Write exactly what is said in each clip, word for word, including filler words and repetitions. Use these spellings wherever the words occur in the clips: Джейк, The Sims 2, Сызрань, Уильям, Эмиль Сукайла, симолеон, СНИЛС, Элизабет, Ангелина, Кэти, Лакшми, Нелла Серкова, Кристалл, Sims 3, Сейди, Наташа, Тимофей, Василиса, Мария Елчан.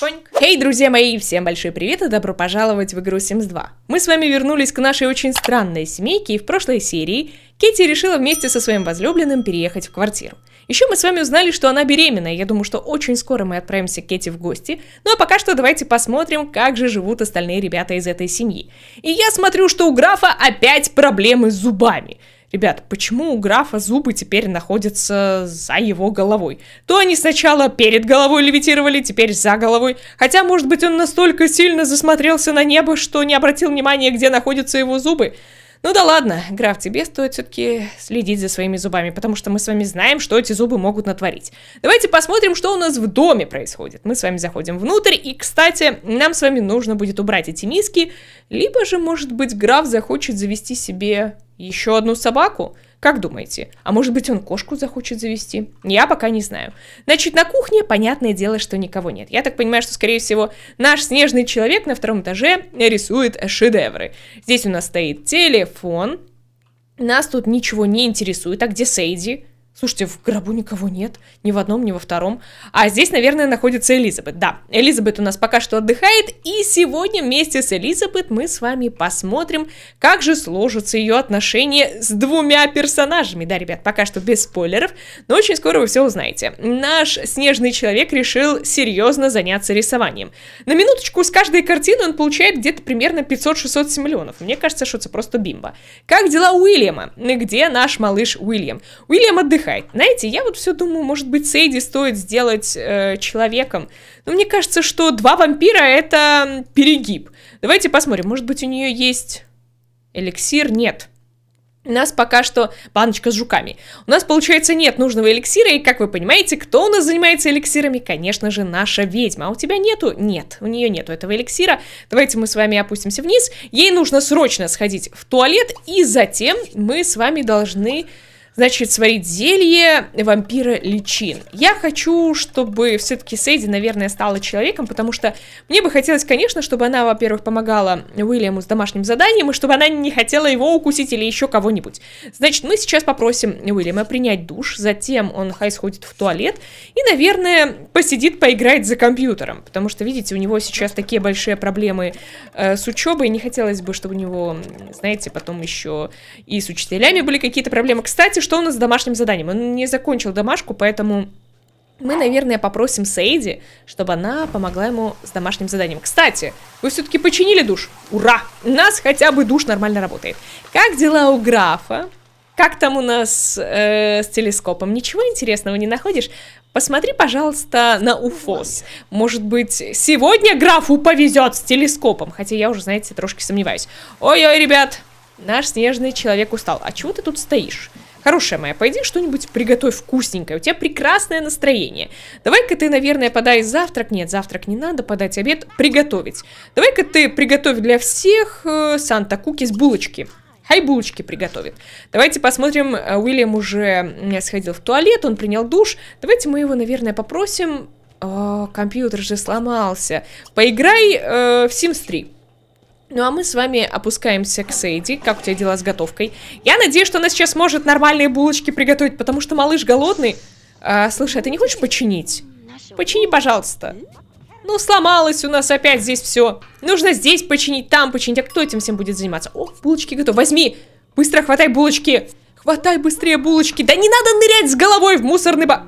Поньк. Хей, hey, друзья мои, всем большой привет и добро пожаловать в игру Sims два. Мы с вами вернулись к нашей очень странной семейке, и в прошлой серии Кэти решила вместе со своим возлюбленным переехать в квартиру. Еще мы с вами узнали, что она беременна, я думаю, что очень скоро мы отправимся к Кэти в гости. Ну а пока что давайте посмотрим, как же живут остальные ребята из этой семьи. И я смотрю, что у графа опять проблемы с зубами. Ребят, почему у графа зубы теперь находятся за его головой? То они сначала перед головой левитировали, теперь за головой. Хотя, может быть, он настолько сильно засмотрелся на небо, что не обратил внимания, где находятся его зубы. Ну да ладно, граф, тебе стоит все-таки следить за своими зубами, потому что мы с вами знаем, что эти зубы могут натворить. Давайте посмотрим, что у нас в доме происходит. Мы с вами заходим внутрь, и, кстати, нам с вами нужно будет убрать эти миски, либо же, может быть, граф захочет завести себе... еще одну собаку? Как думаете? А может быть, он кошку захочет завести? Я пока не знаю. Значит, на кухне, понятное дело, что никого нет. Я так понимаю, что, скорее всего, наш снежный человек на втором этаже рисует шедевры. Здесь у нас стоит телефон. Нас тут ничего не интересует. А где Сейди? Слушайте, в гробу никого нет, ни в одном, ни во втором. А здесь, наверное, находится Элизабет. Да, Элизабет у нас пока что отдыхает, и сегодня вместе с Элизабет мы с вами посмотрим, как же сложатся ее отношения с двумя персонажами. Да, ребят, пока что без спойлеров, но очень скоро вы все узнаете. Наш снежный человек решил серьезно заняться рисованием. На минуточку, с каждой картины он получает где-то примерно пятьсот-шестьсот миллионов. Мне кажется, что это просто бимба. Как дела у Уильяма? Где наш малыш Уильям? Уильям отдыхает. Знаете, я вот все думаю, может быть, Сейди стоит сделать э, человеком. Но мне кажется, что два вампира — это перегиб. Давайте посмотрим, может быть, у нее есть эликсир? Нет. У нас пока что баночка с жуками. У нас, получается, нет нужного эликсира, и, как вы понимаете, кто у нас занимается эликсирами? Конечно же, наша ведьма. А у тебя нету? Нет, у нее нету этого эликсира. Давайте мы с вами опустимся вниз. Ей нужно срочно сходить в туалет, и затем мы с вами должны... значит, сварить зелье вампира личин. Я хочу, чтобы все-таки Сейди, наверное, стала человеком, потому что мне бы хотелось, конечно, чтобы она, во-первых, помогала Уильяму с домашним заданием, и чтобы она не хотела его укусить или еще кого-нибудь. Значит, мы сейчас попросим Уильяма принять душ, затем он хай сходит в туалет и, наверное, посидит, поиграет за компьютером, потому что, видите, у него сейчас такие большие проблемы э, с учебой, не хотелось бы, чтобы у него, знаете, потом еще и с учителями были какие-то проблемы. Кстати, что у нас с домашним заданием? Он не закончил домашку, поэтому мы, наверное, попросим Сейди, чтобы она помогла ему с домашним заданием. Кстати, вы все-таки починили душ? Ура! У нас хотя бы душ нормально работает. Как дела у графа? Как там у нас э, с телескопом? Ничего интересного не находишь? Посмотри, пожалуйста, на УФОС. Может быть, сегодня графу повезет с телескопом? Хотя я уже, знаете, трошки сомневаюсь. Ой-ой, ребят, наш снежный человек устал. А чего ты тут стоишь? Хорошая моя, пойди что-нибудь приготовь вкусненькое, у тебя прекрасное настроение. Давай-ка ты, наверное, подай завтрак. Нет, завтрак не надо, подать обед, приготовить. Давай-ка ты приготовь для всех э, Санта-Кукис булочки. Хай булочки приготовит. Давайте посмотрим, Уильям уже сходил в туалет, он принял душ. Давайте мы его, наверное, попросим... О, компьютер же сломался. Поиграй э, в Симс три. Ну а мы с вами опускаемся к Сейди. Как у тебя дела с готовкой? Я надеюсь, что она сейчас может нормальные булочки приготовить, потому что малыш голодный. А, слушай, а ты не хочешь починить? Почини, пожалуйста. Ну, сломалось у нас опять здесь все. Нужно здесь починить, там починить. А кто этим всем будет заниматься? О, булочки готовы. Возьми, быстро хватай булочки. Хватай быстрее булочки. Да не надо нырять с головой в мусорный бак.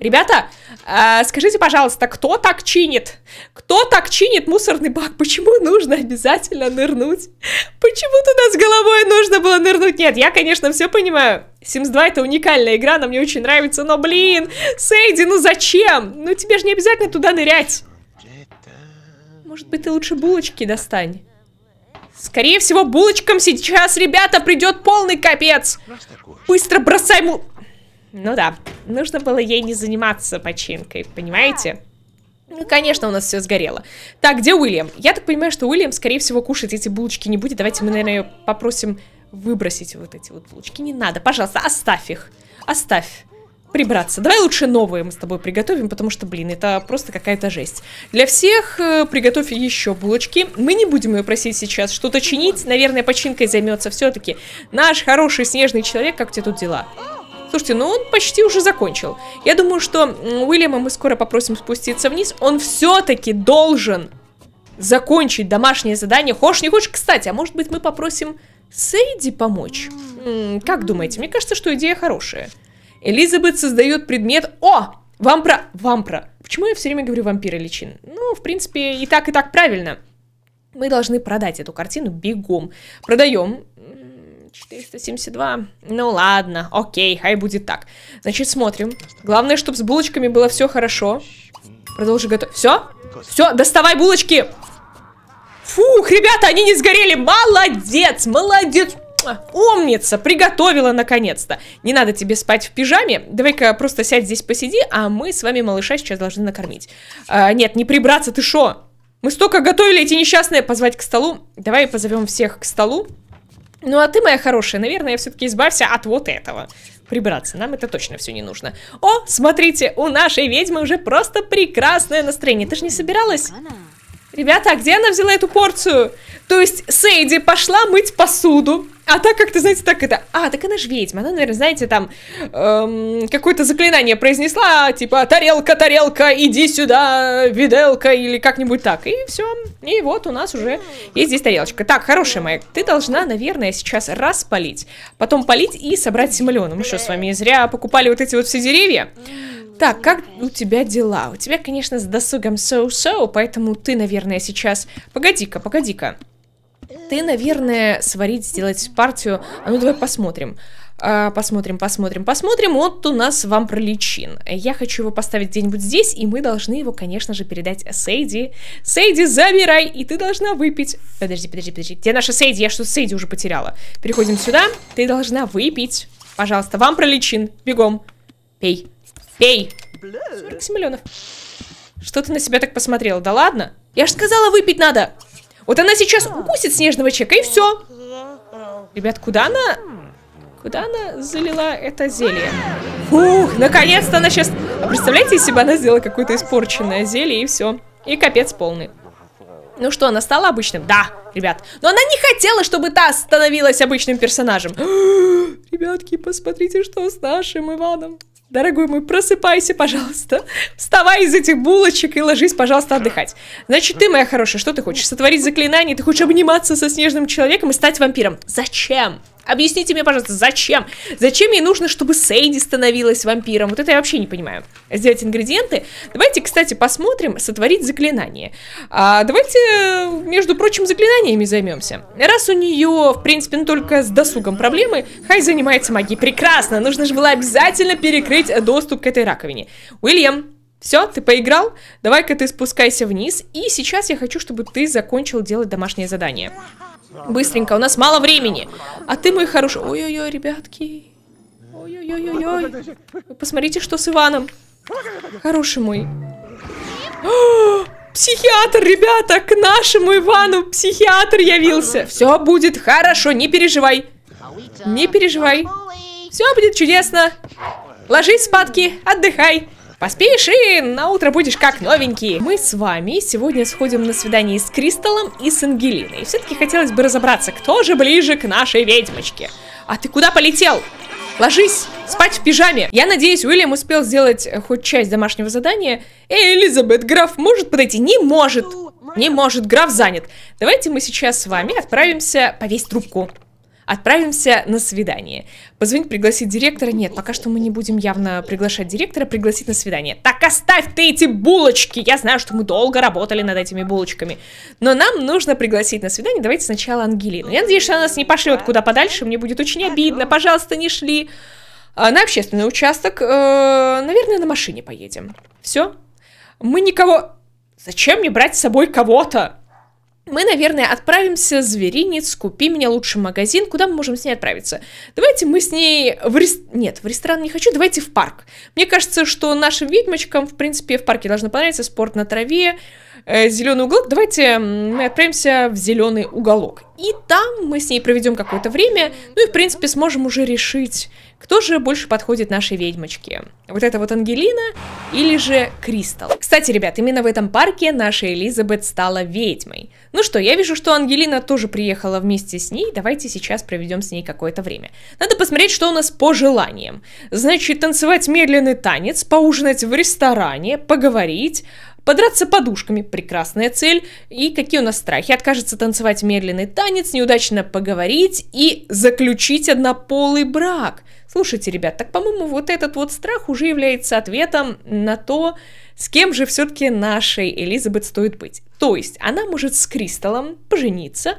Ребята, э, скажите, пожалуйста, кто так чинит? Кто так чинит мусорный бак? Почему нужно обязательно нырнуть? Почему туда с головой нужно было нырнуть? Нет, я, конечно, все понимаю. Симс два это уникальная игра, она мне очень нравится. Но, блин, Сейди, ну зачем? Ну тебе же не обязательно туда нырять. Может быть, ты лучше булочки достань? Скорее всего, булочкам сейчас, ребята, придет полный капец. Быстро бросай му... Ну да, нужно было ей не заниматься починкой, понимаете? Ну, конечно, у нас все сгорело. Так, где Уильям? Я так понимаю, что Уильям, скорее всего, кушать эти булочки не будет. Давайте мы, наверное, ее попросим выбросить вот эти вот булочки. Не надо, пожалуйста, оставь их. Оставь. Прибраться. Давай лучше новые мы с тобой приготовим, потому что, блин, это просто какая-то жесть. Для всех э, приготовь еще булочки. Мы не будем ее просить сейчас что-то чинить. Наверное, починкой займется все-таки наш хороший снежный человек. Как тебе тут дела? Слушайте, ну он почти уже закончил. Я думаю, что Уильяма мы скоро попросим спуститься вниз. Он все-таки должен закончить домашнее задание. Хочешь, не хочешь? Кстати, а может быть мы попросим Сейди помочь? М-м, как думаете? Мне кажется, что идея хорошая. Элизабет создает предмет... О! Вампра... Вампра. Почему я все время говорю вампир и личин? Ну, в принципе, и так, и так правильно. Мы должны продать эту картину бегом. Продаем... четыреста семьдесят два. Ну ладно, окей, хай будет так. Значит, смотрим. Главное, чтобы с булочками было все хорошо. Продолжи готовить. Все? Все, доставай булочки! Фух, ребята, они не сгорели! Молодец, молодец! Умница, приготовила наконец-то. Не надо тебе спать в пижаме. Давай-ка просто сядь здесь посиди, а мы с вами малыша сейчас должны накормить. А, нет, не прибраться, ты шо? Мы столько готовили, эти несчастные. Позвать к столу. Давай позовем всех к столу. Ну а ты, моя хорошая, наверное, все-таки избавься от вот этого. Прибраться, нам это точно все не нужно. О, смотрите, у нашей ведьмы уже просто прекрасное настроение. Ты же не собиралась? Ребята, а где она взяла эту порцию? То есть Сейди пошла мыть посуду. А так как-то, знаете, так это... А, так она же ведьма. Она, наверное, знаете, там эм, какое-то заклинание произнесла. Типа, тарелка, тарелка, иди сюда, виделка, или как-нибудь так. И все. И вот у нас уже есть здесь тарелочка. Так, хорошая моя, ты должна, наверное, сейчас распалить. Потом полить и собрать симолеон. Мы что, с вами зря покупали вот эти вот все деревья? Так, как у тебя дела? У тебя, конечно, с досугом соу-соу, поэтому ты, наверное, сейчас... Погоди-ка, погоди-ка. Ты, наверное, сварить, сделать партию. А ну давай посмотрим. А, посмотрим, посмотрим, посмотрим. Вот у нас вам про личин. Я хочу его поставить где-нибудь здесь, и мы должны его, конечно же, передать Сейди. Сейди, забирай, и ты должна выпить. Подожди, подожди, подожди. Где наша Сейди? Я что, Сейди уже потеряла? Переходим сюда. Ты должна выпить. Пожалуйста, вам про личин. Бегом. Пей. Пей. сорок семь миллионов. Что ты на себя так посмотрела? Да ладно? Я же сказала, выпить надо. Вот она сейчас укусит снежного человека, и все. Ребят, куда она... Куда она залила это зелье? Фух, наконец-то она сейчас... А представляете, если бы она сделала какое-то испорченное зелье, и все. И капец полный. Ну что, она стала обычным? Да, ребят. Но она не хотела, чтобы та становилась обычным персонажем. Ребятки, посмотрите, что с нашим Иваном. Дорогой мой, просыпайся, пожалуйста. Вставай из этих булочек и ложись, пожалуйста, отдыхать. Значит, ты, моя хорошая, что ты хочешь? Сотворить заклинание? Ты хочешь обниматься со снежным человеком и стать вампиром? Зачем? Объясните мне, пожалуйста, зачем? Зачем ей нужно, чтобы Сейди становилась вампиром? Вот это я вообще не понимаю. Сделать ингредиенты. Давайте, кстати, посмотрим. Сотворить заклинание. А, давайте, между прочим, заклинаниями займемся. Раз у нее, в принципе, ну, только с досугом проблемы, хай занимается магией. Прекрасно. Нужно же было обязательно перекрыть доступ к этой раковине. Уильям, все, ты поиграл? Давай-ка ты спускайся вниз. И сейчас я хочу, чтобы ты закончил делать домашнее задание. Быстренько, у нас мало времени. А ты, мой хороший... Ой-ой-ой, ребятки. Ой-ой-ой-ой-ой. Посмотрите, что с Иваном. Хороший мой. О, психиатр, ребята, к нашему Ивану психиатр явился. Все будет хорошо, не переживай. Не переживай. Все будет чудесно. Ложись в спадки, отдыхай. Поспишь и на утро будешь как новенький. Мы с вами сегодня сходим на свидание с Кристаллом и с Ангелиной. Все-таки хотелось бы разобраться, кто же ближе к нашей ведьмочке. А ты куда полетел? Ложись, спать в пижаме. Я надеюсь, Уильям успел сделать хоть часть домашнего задания. Эй, Элизабет, граф может подойти? Не может. Не может, граф занят. Давайте мы сейчас с вами отправимся повесить трубку. Отправимся на свидание. Позвонить, пригласить директора. Нет, пока что мы не будем явно приглашать директора. Пригласить на свидание. Так, оставь ты эти булочки. Я знаю, что мы долго работали над этими булочками. Но нам нужно пригласить на свидание. Давайте сначала Ангелину. Я надеюсь, что она нас не пошлет куда подальше. Мне будет очень обидно. Пожалуйста, не шли. А на общественный участок. Э, наверное, на машине поедем. Все. Мы никого... Зачем мне брать с собой кого-то? Мы, наверное, отправимся в зверинец, купи меня лучший магазин. Куда мы можем с ней отправиться? Давайте мы с ней в ресторан... Нет, в ресторан не хочу, давайте в парк. Мне кажется, что нашим ведьмочкам, в принципе, в парке должно понравиться спорт на траве, э, зеленый уголок. Давайте мы отправимся в зеленый уголок. И там мы с ней проведем какое-то время. Ну и, в принципе, сможем уже решить, Кто же больше подходит нашей ведьмочке? Вот это вот Ангелина или же Кристалл? Кстати, ребят, именно в этом парке наша Элизабет стала ведьмой. Ну что, я вижу, что Ангелина тоже приехала вместе с ней. Давайте сейчас проведем с ней какое-то время. Надо посмотреть, что у нас по желаниям. Значит, танцевать медленный танец, поужинать в ресторане, поговорить, подраться подушками, прекрасная цель. И какие у нас страхи? Откажется танцевать медленный танец, неудачно поговорить и заключить однополый брак. Слушайте, ребят, так, по-моему, вот этот вот страх уже является ответом на то, с кем же все-таки нашей Элизабет стоит быть. То есть она может с Кристаллом пожениться,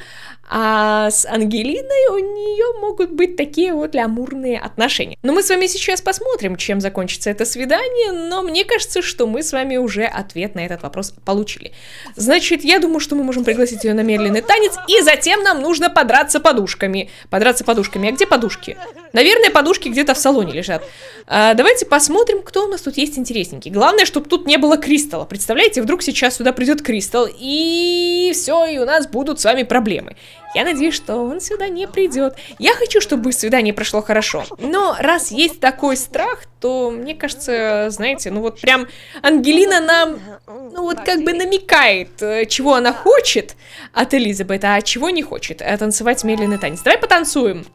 а с Ангелиной у нее могут быть такие вот амурные отношения. Но мы с вами сейчас посмотрим, чем закончится это свидание, но мне кажется, что мы с вами уже ответ на этот вопрос получили. Значит, я думаю, что мы можем пригласить ее на медленный танец, и затем нам нужно подраться подушками. Подраться подушками. А где подушки? Наверное, подушки где-то в салоне лежат. А, давайте посмотрим, кто у нас тут есть интересненький. Главное, чтобы тут не было Кристалла. Представляете, вдруг сейчас сюда придет Кристалл, и все, и у нас будут с вами проблемы. Я надеюсь, что он сюда не придет. Я хочу, чтобы свидание прошло хорошо. Но раз есть такой страх, то, мне кажется, знаете, ну вот прям Ангелина нам, ну вот как бы намекает, чего она хочет от Элизабет, а чего не хочет. Танцевать медленный танец. Давай потанцуем.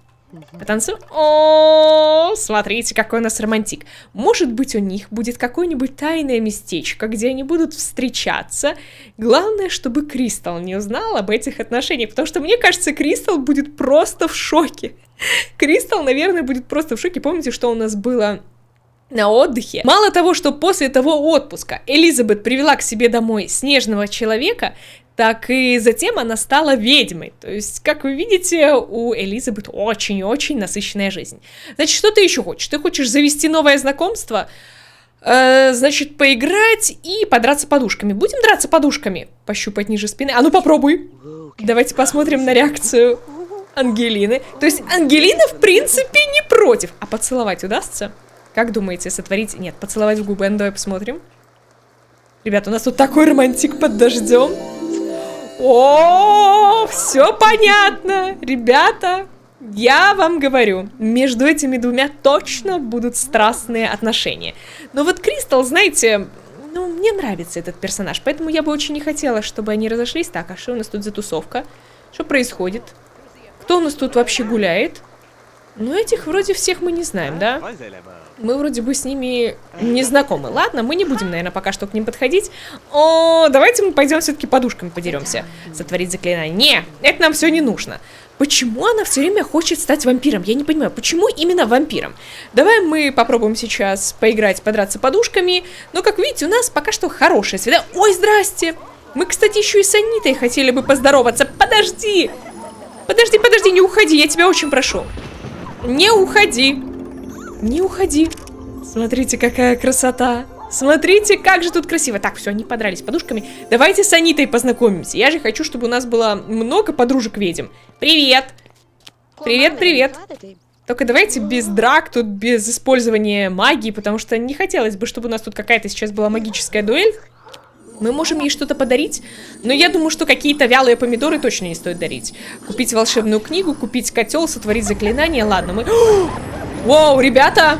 Потанцуем. О, смотрите, какой у нас романтик. Может быть, у них будет какое-нибудь тайное местечко, где они будут встречаться. Главное, чтобы Кристалл не узнал об этих отношениях, потому что, мне кажется, Кристалл будет просто в шоке. Кристалл, наверное, будет просто в шоке. Помните, что у нас было на отдыхе? Мало того, что после того отпуска Элизабет привела к себе домой снежного человека, так и затем она стала ведьмой. То есть, как вы видите, у Элизабет очень-очень насыщенная жизнь. Значит, что ты еще хочешь? Ты хочешь завести новое знакомство? Э, значит, поиграть и подраться подушками. Будем драться подушками? Пощупать ниже спины. А ну попробуй. Давайте посмотрим на реакцию Ангелины. То есть, Ангелина, в принципе, не против. А поцеловать удастся? Как думаете, сотворить? Нет, поцеловать в губы. Ну, давай посмотрим. Ребят, у нас тут такой романтик под дождем. О, все понятно, ребята, я вам говорю, между этими двумя точно будут страстные отношения. Но вот Кристалл, знаете, ну, мне нравится этот персонаж, поэтому я бы очень не хотела, чтобы они разошлись. Так, а что у нас тут за тусовка? Что происходит? Кто у нас тут вообще гуляет? Ну, этих вроде всех мы не знаем, да? Мы вроде бы с ними не знакомы. Ладно, мы не будем, наверное, пока что к ним подходить. О, давайте мы пойдем все-таки подушками подеремся. Сотворить заклинание. Не, это нам все не нужно. Почему она все время хочет стать вампиром? Я не понимаю, почему именно вампиром? Давай мы попробуем сейчас поиграть, подраться подушками. Но, как видите, у нас пока что хорошее свидание. Ой, здрасте! Мы, кстати, еще и с Анитой хотели бы поздороваться. Подожди! Подожди, подожди, не уходи, я тебя очень прошу. Не уходи. Не уходи. Смотрите, какая красота. Смотрите, как же тут красиво. Так, все, они подрались подушками. Давайте с Анитой познакомимся. Я же хочу, чтобы у нас было много подружек-ведьм. Привет. Привет, привет. Только давайте без драк, тут без использования магии, потому что не хотелось бы, чтобы у нас тут какая-то сейчас была магическая дуэль. Мы можем ей что-то подарить, но я думаю, что какие-то вялые помидоры точно не стоит дарить. Купить волшебную книгу, купить котел, сотворить заклинание. Ладно, мы... Воу, ребята!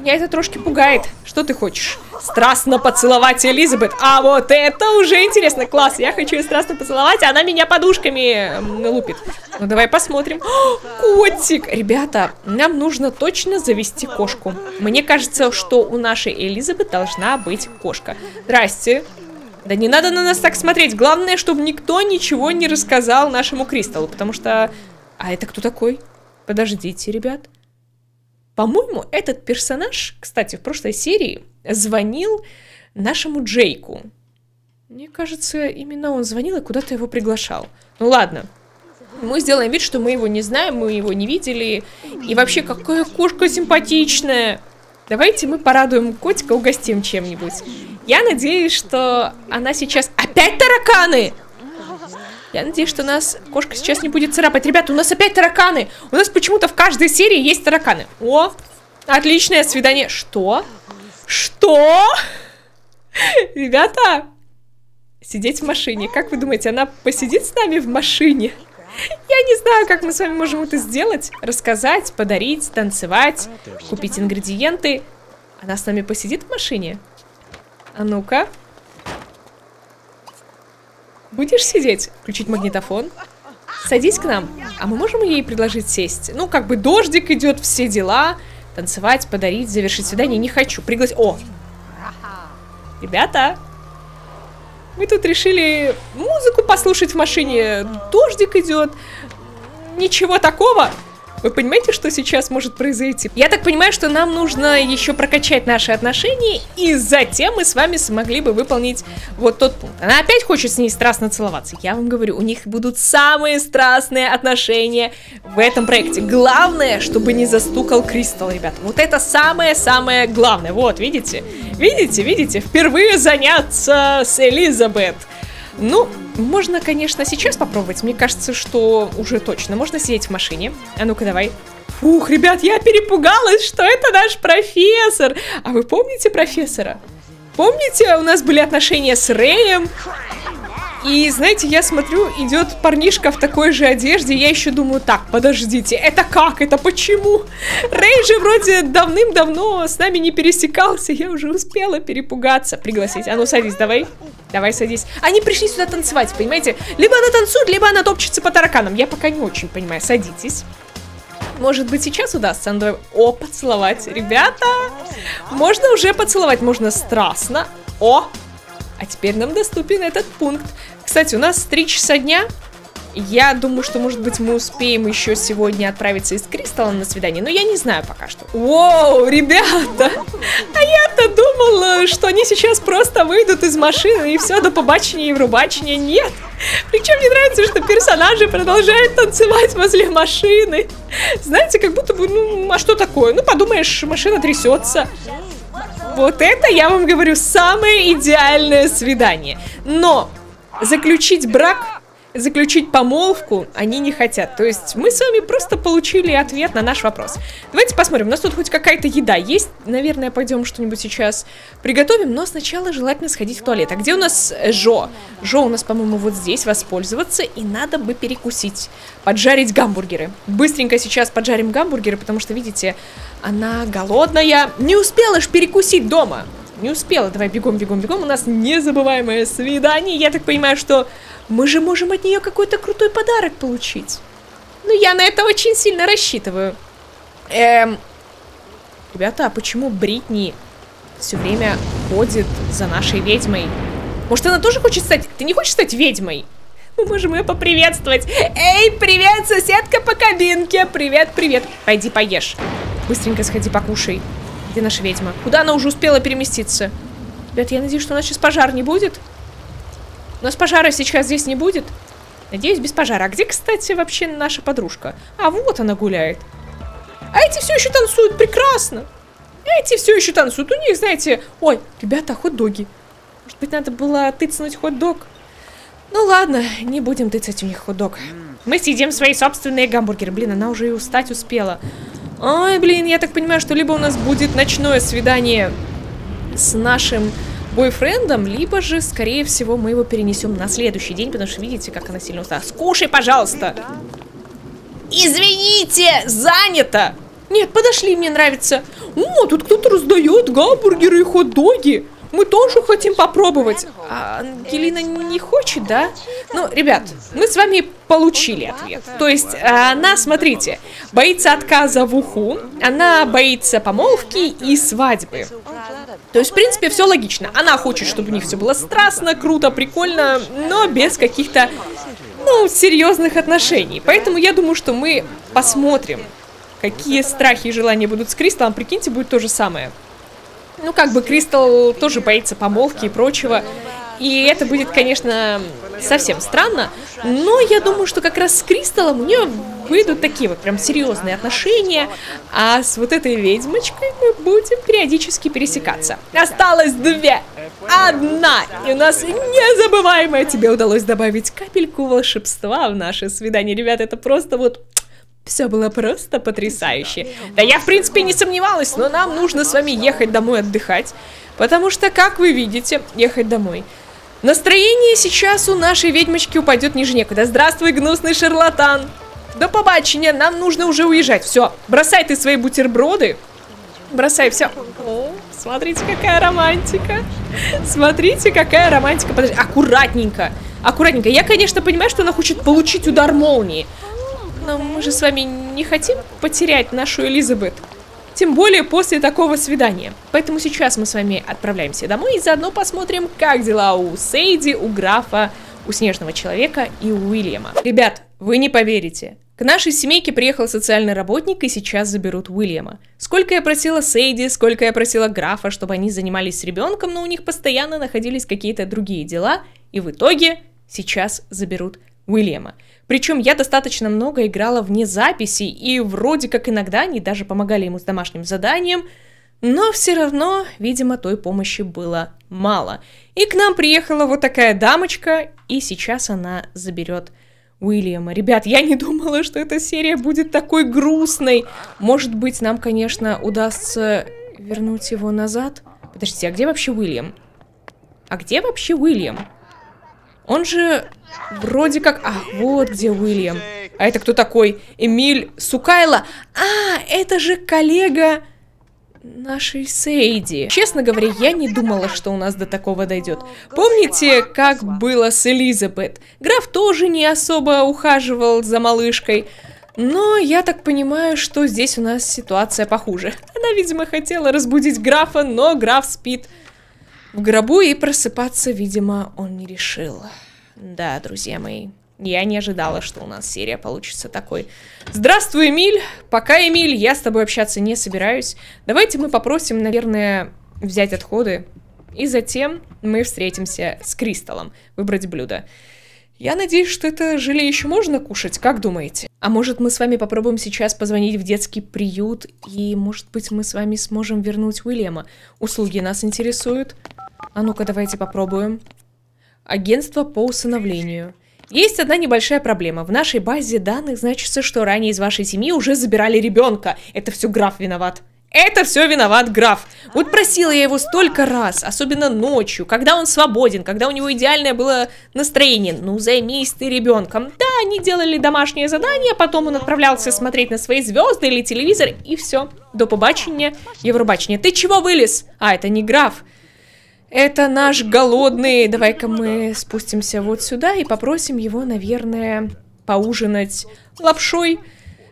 Меня это трошки пугает. Что ты хочешь? Страстно поцеловать Элизабет. А вот это уже интересно. Класс, я хочу ее страстно поцеловать, а она меня подушками лупит. Ну, давай посмотрим. О, котик! Ребята, нам нужно точно завести кошку. Мне кажется, что у нашей Элизабет должна быть кошка. Здрасте. Да не надо на нас так смотреть. Главное, чтобы никто ничего не рассказал нашему Кристаллу, потому что... А это кто такой? Подождите, ребят. По-моему, этот персонаж, кстати, в прошлой серии звонил нашему Джейку. Мне кажется, именно он звонил и куда-то его приглашал. Ну ладно, мы сделаем вид, что мы его не знаем, мы его не видели. И вообще, какая кошка симпатичная. Давайте мы порадуем котика, угостим чем-нибудь. Я надеюсь, что она сейчас... Опять тараканы! Я надеюсь, что нас кошка сейчас не будет царапать. Ребята, у нас опять тараканы. У нас почему-то в каждой серии есть тараканы. О, отличное свидание. Что? Что? Ребята, сидеть в машине. Как вы думаете, она посидит с нами в машине? Я не знаю, как мы с вами можем это сделать. Рассказать, подарить, танцевать, купить ингредиенты. Она с нами посидит в машине? А ну-ка. Будешь сидеть? Включить магнитофон? Садись к нам. А мы можем ей предложить сесть? Ну, как бы дождик идет, все дела. Танцевать, подарить, завершить свидание. Не хочу. Пригласить. О! Ребята! Мы тут решили музыку послушать в машине. Дождик идет. Ничего такого. Вы понимаете, что сейчас может произойти? Я так понимаю, что нам нужно еще прокачать наши отношения. И затем мы с вами смогли бы выполнить вот тот пункт. Она опять хочет с ней страстно целоваться. Я вам говорю, у них будут самые страстные отношения в этом проекте. Главное, чтобы не застукал Кристалл, ребят. Вот это самое-самое главное. Вот, видите? Видите, видите? Впервые заняться с Элизабет. Ну, можно, конечно, сейчас попробовать. Мне кажется, что уже точно можно сидеть в машине. А ну-ка, давай. Ух, ребят, я перепугалась, что это наш профессор. А вы помните профессора? Помните, у нас были отношения с Рэем? И, знаете, я смотрю, идет парнишка в такой же одежде. Я еще думаю, так, подождите, это как? Это почему? Рэй же вроде давным-давно с нами не пересекался. Я уже успела перепугаться. Пригласить. А ну, садись, давай. Давай, садись. Они пришли сюда танцевать, понимаете? Либо она танцует, либо она топчется по тараканам. Я пока не очень понимаю. Садитесь. Может быть, сейчас удастся? О, поцеловать. Ребята, можно уже поцеловать. Можно страстно. О, а теперь нам доступен этот пункт. Кстати, у нас три часа дня. Я думаю, что, может быть, мы успеем еще сегодня отправиться из Кристалла на свидание. Но я не знаю пока что. Воу, ребята! А я-то думала, что они сейчас просто выйдут из машины и все, до побачения и врубачения. Нет! Причем мне нравится, что персонажи продолжают танцевать возле машины. Знаете, как будто бы, ну, а что такое? Ну, подумаешь, машина трясется. Вот это, я вам говорю, самое идеальное свидание. Но заключить брак... Заключить помолвку они не хотят. То есть мы с вами просто получили ответ на наш вопрос. Давайте посмотрим, у нас тут хоть какая-то еда есть. Наверное, пойдем что-нибудь сейчас приготовим. Но сначала желательно сходить в туалет. А где у нас Жо? Жо у нас, по-моему, вот здесь. Воспользоваться. И надо бы перекусить. Поджарить гамбургеры. Быстренько сейчас поджарим гамбургеры. Потому что, видите, она голодная. Не успела ж перекусить дома. Не успела. Давай бегом, бегом, бегом. У нас незабываемое свидание. Я так понимаю, что мы же можем от нее какой-то крутой подарок получить. Ну, я на это очень сильно рассчитываю. Эм... Ребята, а почему Бритни все время ходит за нашей ведьмой? Может, она тоже хочет стать... Ты не хочешь стать ведьмой? Мы можем ее поприветствовать. Эй, привет, соседка по кабинке. Привет, привет. Пойди поешь. Быстренько сходи покушай. Где наша ведьма? Куда она уже успела переместиться? Ребят, я надеюсь, что у нас сейчас пожар не будет. У нас пожара сейчас здесь не будет. Надеюсь, без пожара. А где, кстати, вообще наша подружка? А вот она гуляет. А эти все еще танцуют. Прекрасно. Эти все еще танцуют. У них, знаете... Ой, ребята, хот-доги. Может быть, надо было тыцнуть хот-дог? Ну ладно, не будем тыцать у них хот-дог. Мы съедим свои собственные гамбургеры. Блин, она уже и устать успела. Ой, блин, я так понимаю, что либо у нас будет ночное свидание с нашим бойфрендом, либо же, скорее всего, мы его перенесем на следующий день, потому что видите, как она сильно устала. Скушай, пожалуйста. Извините, занято. Нет, подошли, мне нравится. О, тут кто-то раздает гамбургеры и хот-доги. Мы тоже хотим попробовать. А Ангелина не хочет, да? Ну, ребят, мы с вами получили ответ. То есть она, смотрите, боится отказа в уху, она боится помолвки и свадьбы. То есть, в принципе, все логично. Она хочет, чтобы у них все было страстно, круто, прикольно, но без каких-то, ну, серьезных отношений. Поэтому я думаю, что мы посмотрим, какие страхи и желания будут с Кристаллом. Прикиньте, будет то же самое. Ну, как бы Кристалл тоже боится помолвки и прочего. И это будет, конечно, совсем странно. Но я думаю, что как раз с Кристаллом у нее выйдут такие вот прям серьезные отношения. А с вот этой ведьмочкой мы будем периодически пересекаться. Осталось две. Одна. И у нас незабываемое. Тебе удалось добавить капельку волшебства в наше свидание. Ребята, это просто вот... Все было просто потрясающе. Да я, в принципе, не сомневалась, но нам нужно с вами ехать домой отдыхать. Потому что, как вы видите, ехать домой. Настроение сейчас у нашей ведьмочки упадет ниже некуда. Здравствуй, гнусный шарлатан. До побачення, нам нужно уже уезжать. Все, бросай ты свои бутерброды. Бросай все. О, смотрите, какая романтика. Смотрите, какая романтика. Подожди, аккуратненько. Аккуратненько. Я, конечно, понимаю, что она хочет получить удар молнии. Но мы же с вами не хотим потерять нашу Элизабет. Тем более после такого свидания. Поэтому сейчас мы с вами отправляемся домой и заодно посмотрим, как дела у Сейди, у графа, у снежного человека и у Уильяма. Ребят, вы не поверите. К нашей семейке приехал социальный работник и сейчас заберут Уильяма. Сколько я просила Сейди, сколько я просила графа, чтобы они занимались с ребенком, но у них постоянно находились какие-то другие дела. И в итоге сейчас заберут Уильяма. Причем я достаточно много играла вне записи, и вроде как иногда они даже помогали ему с домашним заданием, но все равно, видимо, той помощи было мало. И к нам приехала вот такая дамочка, и сейчас она заберет Уильяма. Ребят, я не думала, что эта серия будет такой грустной. Может быть, нам, конечно, удастся вернуть его назад. Подождите, а где вообще Уильям? А где вообще Уильям? Он же вроде как... Ах, вот где Уильям. А это кто такой? Эмиль Сукайла. А, это же коллега нашей Сейди. Честно говоря, я не думала, что у нас до такого дойдет. Помните, как было с Элизабет? Граф тоже не особо ухаживал за малышкой. Но я так понимаю, что здесь у нас ситуация похуже. Она, видимо, хотела разбудить графа, но граф спит в гробу, и просыпаться, видимо, он не решил. Да, друзья мои, я не ожидала, что у нас серия получится такой. Здравствуй, Эмиль. Пока, Эмиль, я с тобой общаться не собираюсь. Давайте мы попросим, наверное, взять отходы. И затем мы встретимся с Кристаллом. Выбрать блюдо. Я надеюсь, что это желе еще можно кушать, как думаете? А может, мы с вами попробуем сейчас позвонить в детский приют, и, может быть, мы с вами сможем вернуть Уильяма. Услуги нас интересуют. А ну-ка, давайте попробуем. Агентство по усыновлению. Есть одна небольшая проблема. В нашей базе данных значится, что ранее из вашей семьи уже забирали ребенка. Это все граф виноват. Это все виноват граф. Вот просила я его столько раз, особенно ночью, когда он свободен, когда у него идеальное было настроение. Ну, займись ты ребенком. Да, они делали домашнее задание, потом он отправлялся смотреть на свои звезды или телевизор, и все. До побачення, Евробачення. Ты чего вылез? А, это не граф. Это наш голодный. Давай-ка мы спустимся вот сюда и попросим его, наверное, поужинать лапшой.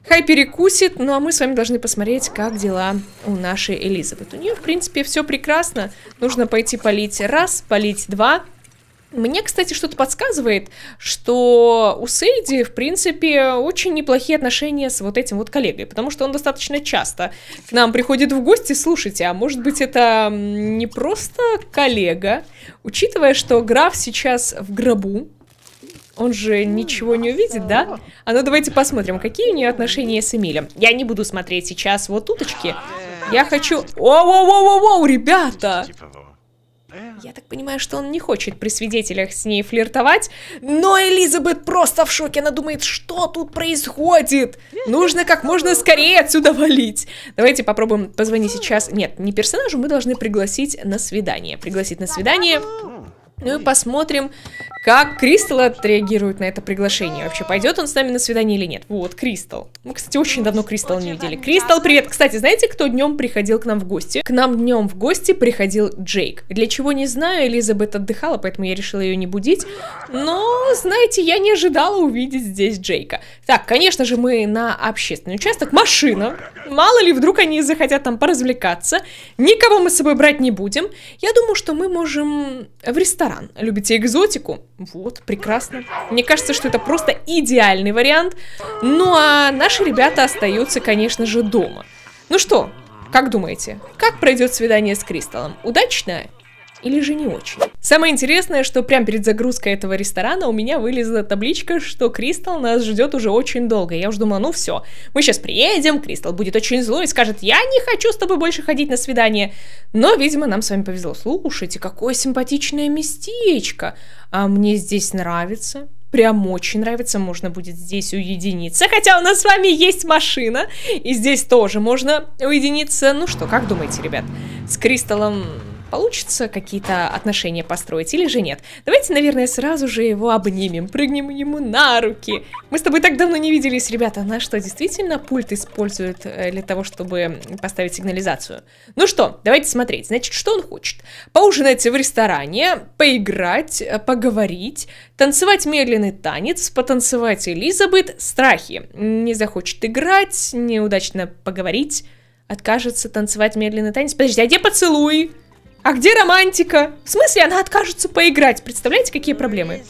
Хай перекусит, ну а мы с вами должны посмотреть, как дела у нашей Элизабет. У нее, в принципе, все прекрасно. Нужно пойти полить раз, полить два. Мне, кстати, что-то подсказывает, что у Сейди, в принципе, очень неплохие отношения с вот этим вот коллегой, потому что он достаточно часто к нам приходит в гости. Слушайте, а может быть, это не просто коллега, учитывая, что граф сейчас в гробу. Он же ничего не увидит, да? А ну давайте посмотрим, какие у нее отношения с Эмилем. Я не буду смотреть сейчас вот уточки. Я хочу... Воу-воу-воу-воу, ребята! Я так понимаю, что он не хочет при свидетелях с ней флиртовать. Но Элизабет просто в шоке. Она думает, что тут происходит? Нужно как можно скорее отсюда валить. Давайте попробуем позвонить сейчас. Нет, не персонажу, мы должны пригласить на свидание. Пригласить на свидание... Ну и посмотрим, как Кристалл отреагирует на это приглашение. Вообще, пойдет он с нами на свидание или нет? Вот, Кристалл. Мы, кстати, очень давно Кристалл не видели. Кристалл, привет! Кстати, знаете, кто днем приходил к нам в гости? К нам днем в гости приходил Джейк. Для чего, не знаю, Элизабет отдыхала, поэтому я решила ее не будить. Но, знаете, я не ожидала увидеть здесь Джейка. Так, конечно же, мы на общественный участок. Машина. Мало ли, вдруг они захотят там поразвлекаться. Никого мы с собой брать не будем. Я думаю, что мы можем в ресторан. Любите экзотику? Вот, прекрасно. Мне кажется, что это просто идеальный вариант. Ну, а наши ребята остаются, конечно же, дома. Ну что, как думаете, как пройдет свидание с Кристаллом? Удачно или же не очень? Самое интересное, что прямо перед загрузкой этого ресторана у меня вылезла табличка, что Кристалл нас ждет уже очень долго. Я уже думала, ну все, мы сейчас приедем, Кристалл будет очень злой и скажет, я не хочу с тобой больше ходить на свидание. Но, видимо, нам с вами повезло. Слушайте, какое симпатичное местечко. А мне здесь нравится. Прям очень нравится, можно будет здесь уединиться. Хотя у нас с вами есть машина, и здесь тоже можно уединиться. Ну что, как думаете, ребят, с Кристаллом... получится какие-то отношения построить или же нет. Давайте, наверное, сразу же его обнимем, прыгнем ему на руки. Мы с тобой так давно не виделись, ребята. Она что, действительно пульт использует для того, чтобы поставить сигнализацию? Ну что, давайте смотреть. Значит, что он хочет? Поужинать в ресторане, поиграть, поговорить, танцевать медленный танец, потанцевать Элизабет, страхи. Не захочет играть, неудачно поговорить, откажется танцевать медленный танец. Подожди, а где поцелуй? А где романтика? В смысле, она откажется поиграть? Представляете, какие проблемы?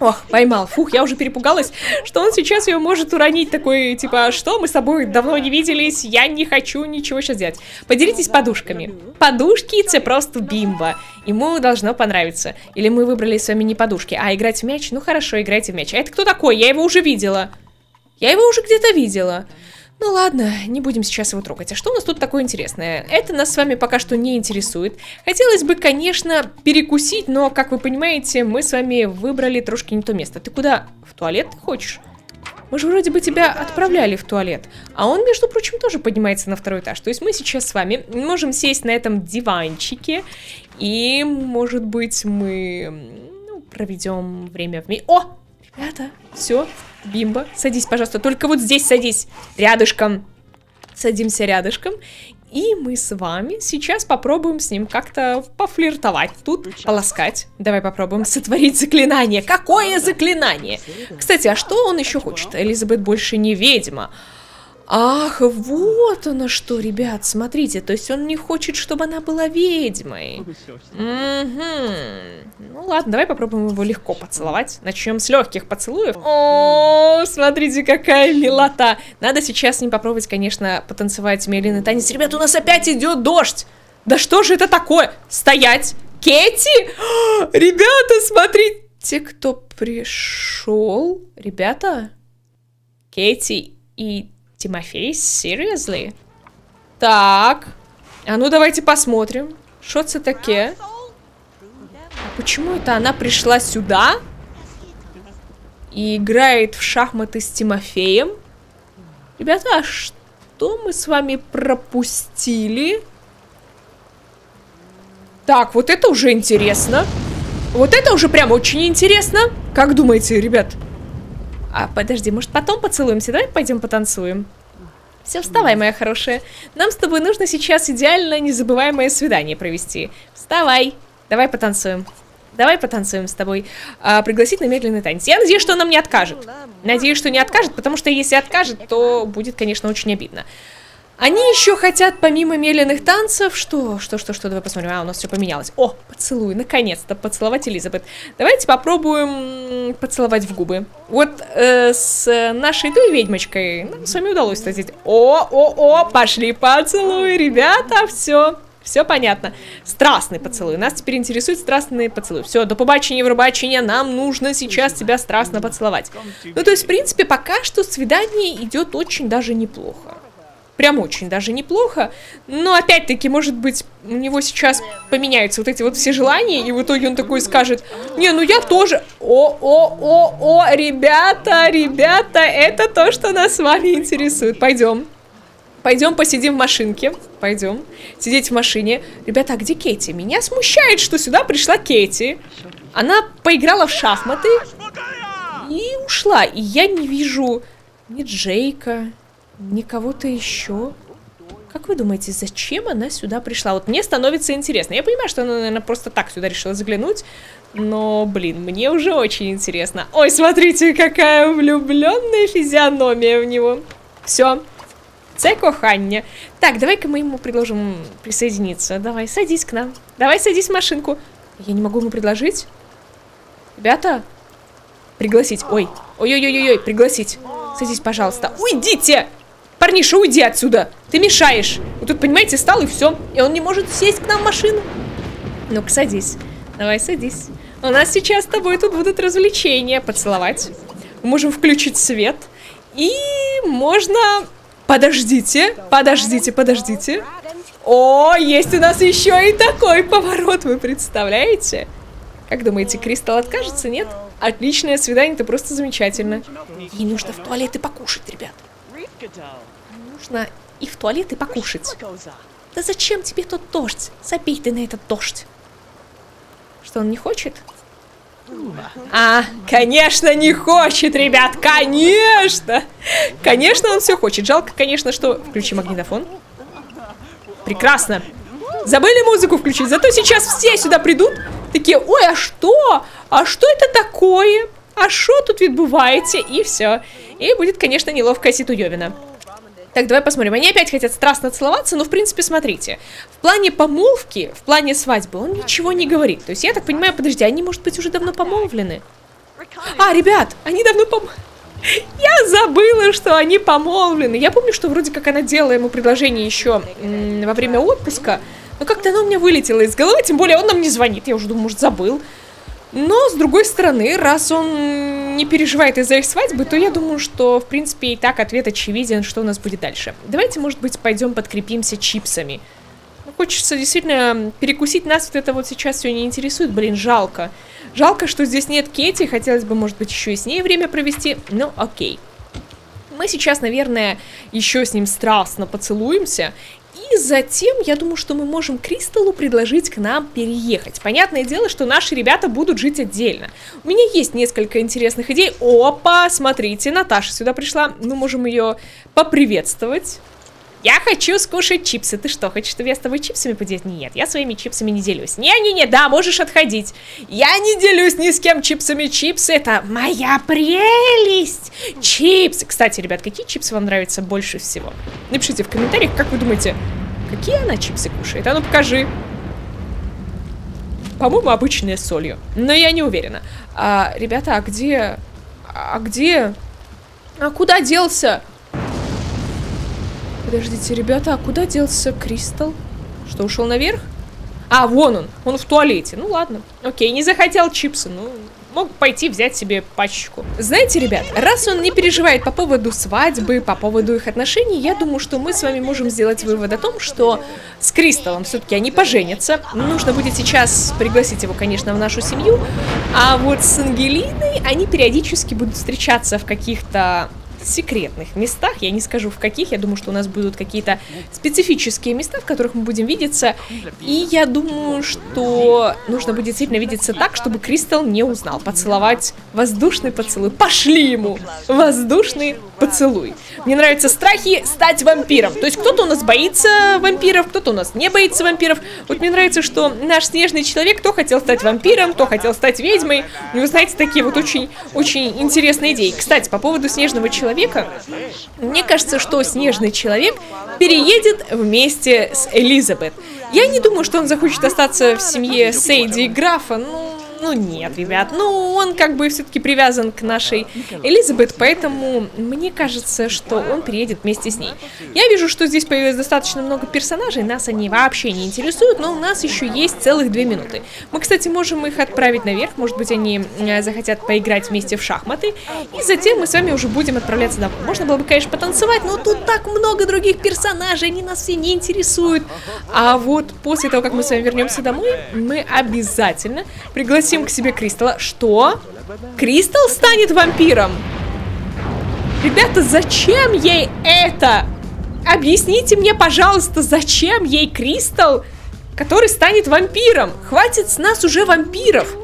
Ох, поймал. Фух, я уже перепугалась, что он сейчас ее может уронить. Такой, типа, что? Мы с тобой давно не виделись, я не хочу ничего сейчас делать. Поделитесь подушками. Подушки — это просто бимба. Ему должно понравиться. Или мы выбрали с вами не подушки, а играть в мяч? Ну хорошо, играйте в мяч. А это кто такой? Я его уже видела. Я его уже где-то видела. Ну ладно, не будем сейчас его трогать. А что у нас тут такое интересное? Это нас с вами пока что не интересует. Хотелось бы, конечно, перекусить, но, как вы понимаете, мы с вами выбрали трошки не то место. Ты куда? В туалет хочешь? Мы же вроде бы тебя отправляли в туалет. А он, между прочим, тоже поднимается на второй этаж. То есть мы сейчас с вами можем сесть на этом диванчике. И, может быть, мы ну, проведем время вместе. О! Ребята, все, бимба, садись, пожалуйста, только вот здесь садись, рядышком, садимся рядышком, и мы с вами сейчас попробуем с ним как-то пофлиртовать, тут поласкать, давай попробуем сотворить заклинание, какое заклинание? Кстати, а что он еще хочет? Элизабет больше не ведьма. Ах, вот она что, ребят, смотрите, то есть он не хочет, чтобы она была ведьмой. Угу. Ну ладно, давай попробуем его легко поцеловать. Начнем с легких поцелуев. О, смотрите, какая милота. Надо сейчас не попробовать, конечно, потанцевать медленный танец. Ребят, у нас опять идет дождь. Да что же это такое? Стоять! Кэти! О, ребята, смотрите, те, кто пришел. Ребята, Кэти и Тимофей, серьезно? Так, а ну давайте посмотрим, что это такое. А почему это она пришла сюда и играет в шахматы с Тимофеем? Ребята, а что мы с вами пропустили? Так, вот это уже интересно. Вот это уже прям очень интересно. Как думаете, ребят? А, подожди, может потом поцелуемся? Давай пойдем потанцуем. Все, вставай, моя хорошая. Нам с тобой нужно сейчас идеально незабываемое свидание провести. Вставай. Давай потанцуем. Давай потанцуем с тобой. А, пригласить на медленный танец. Я надеюсь, что она мне откажет. Надеюсь, что не откажет, потому что если откажет, то будет, конечно, очень обидно. Они еще хотят, помимо медленных танцев, что? Что, что, что? Давай посмотрим. А, у нас все поменялось. О, поцелуй. Наконец-то поцеловать Элизабет. Давайте попробуем поцеловать в губы. Вот э, с нашей той ведьмочкой нам с вами удалось встретить. О, о, о, пошли поцелуй, ребята, все. Все понятно. Страстный поцелуй. Нас теперь интересует страстный поцелуй. Все, до побачения, врубачения. Нам нужно сейчас тебя страстно поцеловать. Ну, то есть, в принципе, пока что свидание идет очень даже неплохо. Прям очень даже неплохо, но опять-таки, может быть, у него сейчас поменяются вот эти вот все желания, и в итоге он такой скажет: не, ну я тоже... О-о-о-о, ребята, ребята, это то, что нас с вами интересует. Пойдем, пойдем посидим в машинке, пойдем сидеть в машине. Ребята, а где Кэти? Меня смущает, что сюда пришла Кэти. Она поиграла в шахматы и ушла, и я не вижу ни Джейка, ни кого-то еще. Как вы думаете, зачем она сюда пришла? Вот мне становится интересно. Я понимаю, что она, наверное, просто так сюда решила заглянуть. Но, блин, мне уже очень интересно. Ой, смотрите, какая влюбленная физиономия у него. Все. Це кохання. Так, давай-ка мы ему предложим присоединиться. Давай, садись к нам. Давай, садись в машинку. Я не могу ему предложить. Ребята, пригласить. Ой, ой-ой-ой-ой, пригласить. Садись, пожалуйста. Уйдите! Парниша, уйди отсюда, ты мешаешь. Вот тут, понимаете, стал и все. И он не может сесть к нам в машину. Ну-ка, садись. Давай, садись. У нас сейчас с тобой тут будут развлечения. Поцеловать. Мы можем включить свет. И можно... Подождите, подождите, подождите. О, есть у нас еще и такой поворот, вы представляете? Как думаете, Кристалл откажется, нет? Отличное свидание, это просто замечательно. Ей нужно в туалет и покушать, ребят. Нужно и в туалет, и покушать. Да зачем тебе тот дождь? Забей ты на этот дождь. Что, он не хочет? А, конечно, не хочет, ребят, конечно. Конечно, он все хочет. Жалко, конечно, что... Включи магнитофон. Прекрасно. Забыли музыку включить, зато сейчас все сюда придут. Такие, ой, а что? А что это такое? А что тут ведь бываете? И все. И будет, конечно, неловкая ситуевина. Так, давай посмотрим. Они опять хотят страстно целоваться, но, в принципе, смотрите. В плане помолвки, в плане свадьбы он ничего не говорит. То есть, я так понимаю, подожди, они, может быть, уже давно помолвлены? А, ребят, они давно помолвлены. Я забыла, что они помолвлены. Я помню, что вроде как она делала ему предложение еще во время отпуска. Но как-то оно у меня вылетело из головы, тем более он нам не звонит. Я уже думаю, может, забыл. Но, с другой стороны, раз он не переживает из-за их свадьбы, то я думаю, что, в принципе, и так ответ очевиден, что у нас будет дальше. Давайте, может быть, пойдем подкрепимся чипсами. Ну, хочется действительно перекусить, нас вот это вот сейчас все не интересует. Блин, жалко. Жалко, что здесь нет Кэти. Хотелось бы, может быть, еще и с ней время провести. Но окей. Мы сейчас, наверное, еще с ним страстно поцелуемся. И затем, я думаю, что мы можем Кристаллу предложить к нам переехать. Понятное дело, что наши ребята будут жить отдельно. У меня есть несколько интересных идей. Опа, смотрите, Наташа сюда пришла. Мы можем ее поприветствовать. Я хочу скушать чипсы. Ты что, хочешь, чтобы я с тобой чипсами поделюсь? Нет, я своими чипсами не делюсь. Не-не-не, да, можешь отходить. Я не делюсь ни с кем чипсами. Чипсы — это моя прелесть. Чипсы. Кстати, ребят, какие чипсы вам нравятся больше всего? Напишите в комментариях, как вы думаете, какие она чипсы кушает. А ну покажи. По-моему, обычные с солью. Но я не уверена. А, ребята, а где... А где... А куда делся... Подождите, ребята, а куда делся Кристалл? Что, ушел наверх? А, вон он, он в туалете. Ну ладно, окей, не захотел чипсы, ну, мог пойти взять себе пачечку. Знаете, ребят, раз он не переживает по поводу свадьбы, по поводу их отношений, я думаю, что мы с вами можем сделать вывод о том, что с Кристаллом все-таки они поженятся. Нужно будет сейчас пригласить его, конечно, в нашу семью. А вот с Ангелиной они периодически будут встречаться в каких-то... секретных местах, я не скажу в каких, я думаю, что у нас будут какие-то специфические места, в которых мы будем видеться, и я думаю, что нужно будет действительно видеться так, чтобы Кристалл не узнал, поцеловать воздушный поцелуй, пошли ему воздушный поцелуй. Мне нравятся страхи стать вампиром, то есть кто-то у нас боится вампиров, кто-то у нас не боится вампиров, вот мне нравится, что наш снежный человек, кто хотел стать вампиром, кто хотел стать ведьмой, и вы знаете, такие вот очень, очень интересные идеи. Кстати, по поводу снежного человека, мне кажется, что снежный человек переедет вместе с Элизабет. Я не думаю, что он захочет остаться в семье Сейди и графа. Ну, ну нет, ребят. Ну, он как бы все-таки привязан к нашей Элизабет, поэтому мне кажется, что он переедет вместе с ней. Я вижу, что здесь появилось достаточно много персонажей. Нас они вообще не интересуют, но у нас еще есть целых две минуты. Мы, кстати, можем их отправить наверх. Может быть, они захотят поиграть вместе в шахматы. И затем мы с вами уже будем отправляться домой. Можно было бы, конечно, потанцевать, но тут так много других персонажей. Они нас все не интересуют. А вот после того, как мы с вами вернемся домой, мы обязательно пригласим к себе Кристалла. Что? Кристалл станет вампиром? Ребята, зачем ей это? Объясните мне, пожалуйста, зачем ей Кристалл, который станет вампиром? Хватит с нас уже вампиров.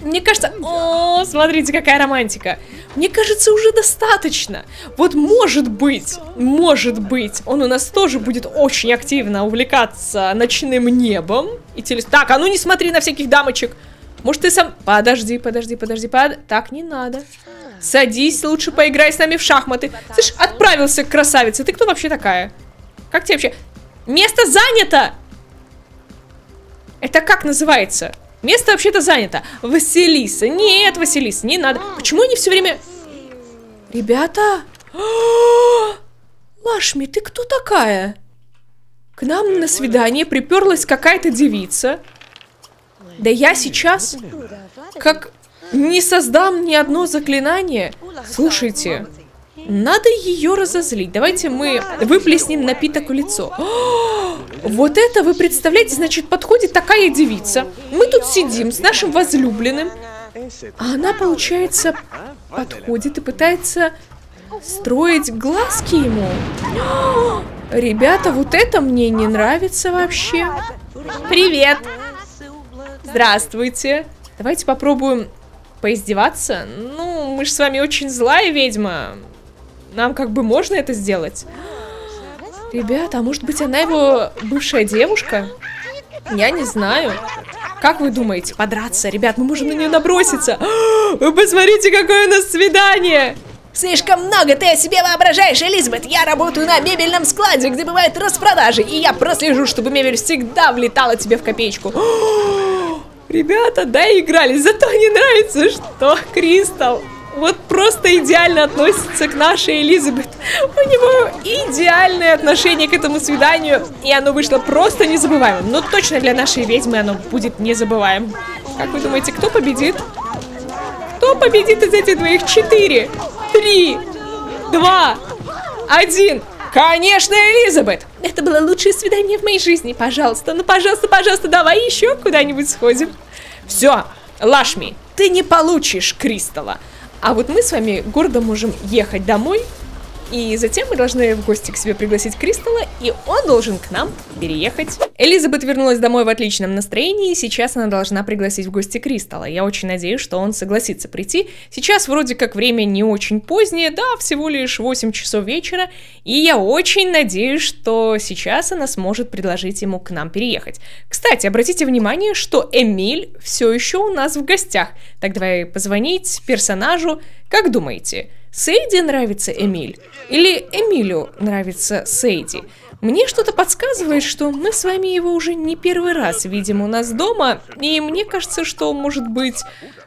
Мне кажется... О, смотрите, какая романтика. Мне кажется, уже достаточно. Вот может быть, может быть, он у нас тоже будет очень активно увлекаться ночным небом. И телес... Так, а ну не смотри на всяких дамочек. Может, ты сам... Подожди, подожди, подожди, под... Так, не надо. Садись, лучше поиграй с нами в шахматы. Слышь, отправился к красавице. Ты кто вообще такая? Как тебе вообще... Место занято! Это как называется? Место вообще-то занято. Василиса. Нет, Василиса, не надо. Почему они все время... Ребята? Лакшми, ты кто такая? К нам на свидание приперлась какая-то девица. Да я сейчас как не создам ни одно заклинание. Слушайте, надо ее разозлить. Давайте мы выплеснем напиток в лицо. О, вот это вы представляете, значит, подходит такая девица. Мы тут сидим с нашим возлюбленным. А она, получается, подходит и пытается строить глазки ему. О, Ребята, вот это мне не нравится вообще. Привет! Здравствуйте! Давайте попробуем поиздеваться. Ну, мы же с вами очень злая ведьма. Нам как бы можно это сделать? Ребята, а может быть она его бывшая девушка? Я не знаю. Как вы думаете, подраться? Ребят, мы можем на нее наброситься. Вы посмотрите, какое у нас свидание! Слишком много ты о себе воображаешь, Элизабет. Я работаю на мебельном складе, где бывают распродажи. И я прослежу, чтобы мебель всегда влетала тебе в копеечку. Ребята, да, игрались. Зато мне нравится, что Кристалл вот просто идеально относится к нашей Элизабет. У него идеальное отношение к этому свиданию. И оно вышло просто незабываемым. Но точно для нашей ведьмы оно будет незабываемым. Как вы думаете, кто победит? Кто победит из этих двоих? Четыре, три, два, один. Конечно, Элизабет! Это было лучшее свидание в моей жизни. Пожалуйста, ну пожалуйста, пожалуйста, давай еще куда-нибудь сходим. Все, Лакшми, ты не получишь Кристалла. А вот мы с вами гордо можем ехать домой. И затем мы должны в гости к себе пригласить Кристалла, и он должен к нам переехать. Элизабет вернулась домой в отличном настроении, и сейчас она должна пригласить в гости Кристалла. Я очень надеюсь, что он согласится прийти. Сейчас вроде как время не очень позднее, да, всего лишь восемь часов вечера, и я очень надеюсь, что сейчас она сможет предложить ему к нам переехать. Кстати, обратите внимание, что Эмиль все еще у нас в гостях. Так, давай позвонить персонажу. Как думаете, Сейди нравится Эмиль? Или Эмилю нравится Сейди? Мне что-то подсказывает, что мы с вами его уже не первый раз видим у нас дома. И мне кажется, что, может быть,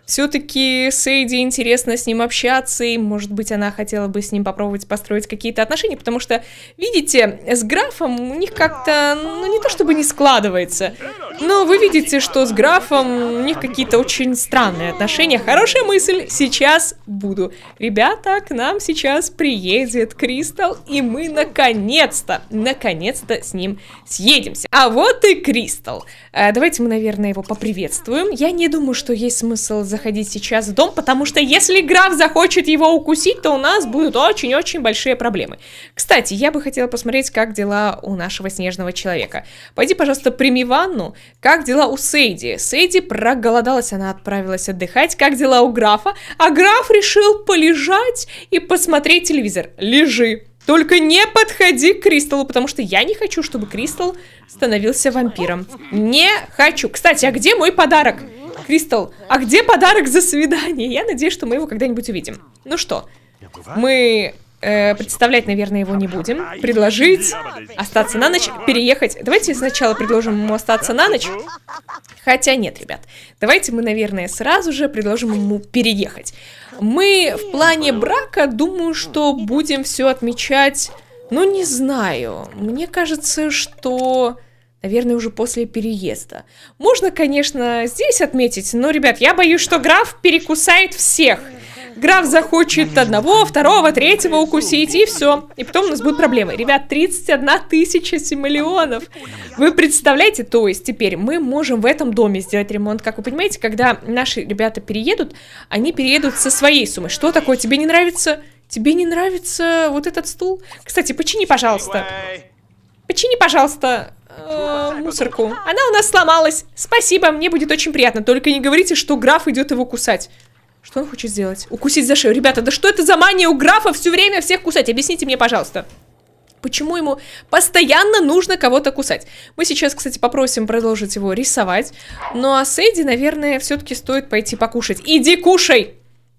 все-таки Сейди интересно с ним общаться. И, может быть, она хотела бы с ним попробовать построить какие-то отношения. Потому что, видите, с графом у них как-то, ну, не то чтобы не складывается. Но вы видите, что с графом у них какие-то очень странные отношения. Хорошая мысль. Сейчас буду. Ребята, к нам сейчас приедет Кристалл. И мы, наконец-то, наконец-то, Наконец-то с ним съедемся. А вот и Кристалл. А, давайте мы, наверное, его поприветствуем. Я не думаю, что есть смысл заходить сейчас в дом, потому что если граф захочет его укусить, то у нас будут очень-очень большие проблемы. Кстати, я бы хотела посмотреть, как дела у нашего снежного человека. Пойди, пожалуйста, прими ванну. Как дела у Сейди? Сейди проголодалась, она отправилась отдыхать. Как дела у графа? А граф решил полежать и посмотреть телевизор. Лежи. Только не подходи к Кристаллу, потому что я не хочу, чтобы Кристалл становился вампиром. Не хочу. Кстати, а где мой подарок? Кристалл, а где подарок за свидание? Я надеюсь, что мы его когда-нибудь увидим. Ну что, мы э, представлять, наверное, его не будем. Предложить остаться на ночь, переехать. Давайте сначала предложим ему остаться на ночь. Хотя нет, ребят. Давайте мы, наверное, сразу же предложим ему переехать. Мы в плане брака, думаю, что будем все отмечать, ну, не знаю. Мне кажется, что, наверное, уже после переезда. Можно, конечно, здесь отметить, но, ребят, я боюсь, что граф перекусает всех. Граф захочет одного, второго, третьего укусить, и все. И потом у нас будут проблемы. Ребят, тридцать одна тысяча семиллионов. Вы представляете? То есть теперь мы можем в этом доме сделать ремонт. Как вы понимаете, когда наши ребята переедут, они переедут со своей суммой. Что такое? Тебе не нравится? Тебе не нравится вот этот стул? Кстати, почини, пожалуйста. Почини, пожалуйста, э, мусорку. Она у нас сломалась. Спасибо, мне будет очень приятно. Только не говорите, что граф идет его кусать. Что он хочет сделать? Укусить за шею. Ребята, да что это за мания у графа все время всех кусать? Объясните мне, пожалуйста. Почему ему постоянно нужно кого-то кусать? Мы сейчас, кстати, попросим продолжить его рисовать. Ну а Сейди, наверное, все-таки стоит пойти покушать. Иди кушай!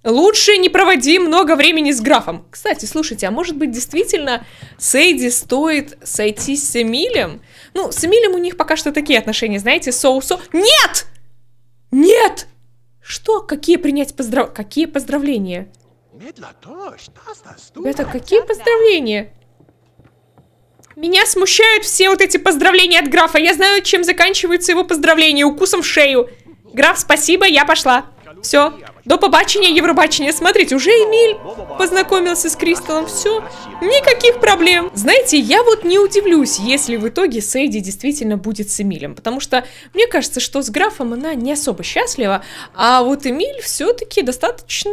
Лучше не проводи много времени с графом. Кстати, слушайте, а может быть действительно Сейди стоит сойтись с Эмилем? Ну, с Эмилем у них пока что такие отношения, знаете, соу-со... Нет! Нет! Что? Какие принять поздрав... Какие поздравления? Это какие поздравления? Меня смущают все вот эти поздравления от графа. Я знаю, чем заканчиваются его поздравления. Укусом в шею. Граф, спасибо, я пошла. Все. До побачення, Евробачення. Смотрите, уже Эмиль познакомился с Кристаллом. Все. Никаких проблем. Знаете, я вот не удивлюсь, если в итоге Сейди действительно будет с Эмилем. Потому что мне кажется, что с графом она не особо счастлива. А вот Эмиль все-таки достаточно,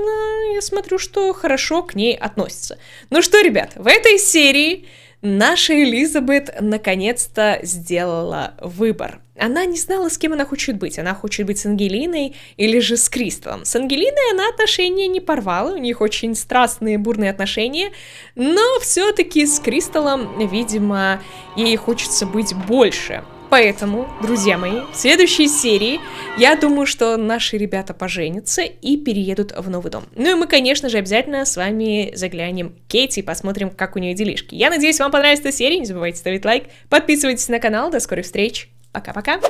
я смотрю, что хорошо к ней относится. Ну что, ребят, в этой серии... Наша Элизабет наконец-то сделала выбор. Она не знала, с кем она хочет быть. Она хочет быть с Ангелиной или же с Кристаллом. С Ангелиной она отношения не порвала, у них очень страстные, бурные отношения. Но все-таки с Кристаллом, видимо, ей хочется быть больше. Поэтому, друзья мои, в следующей серии я думаю, что наши ребята поженятся и переедут в новый дом. Ну и мы, конечно же, обязательно с вами заглянем к Кэти и посмотрим, как у нее делишки. Я надеюсь, вам понравилась эта серия. Не забывайте ставить лайк, подписывайтесь на канал. До скорой встречи. Пока-пока.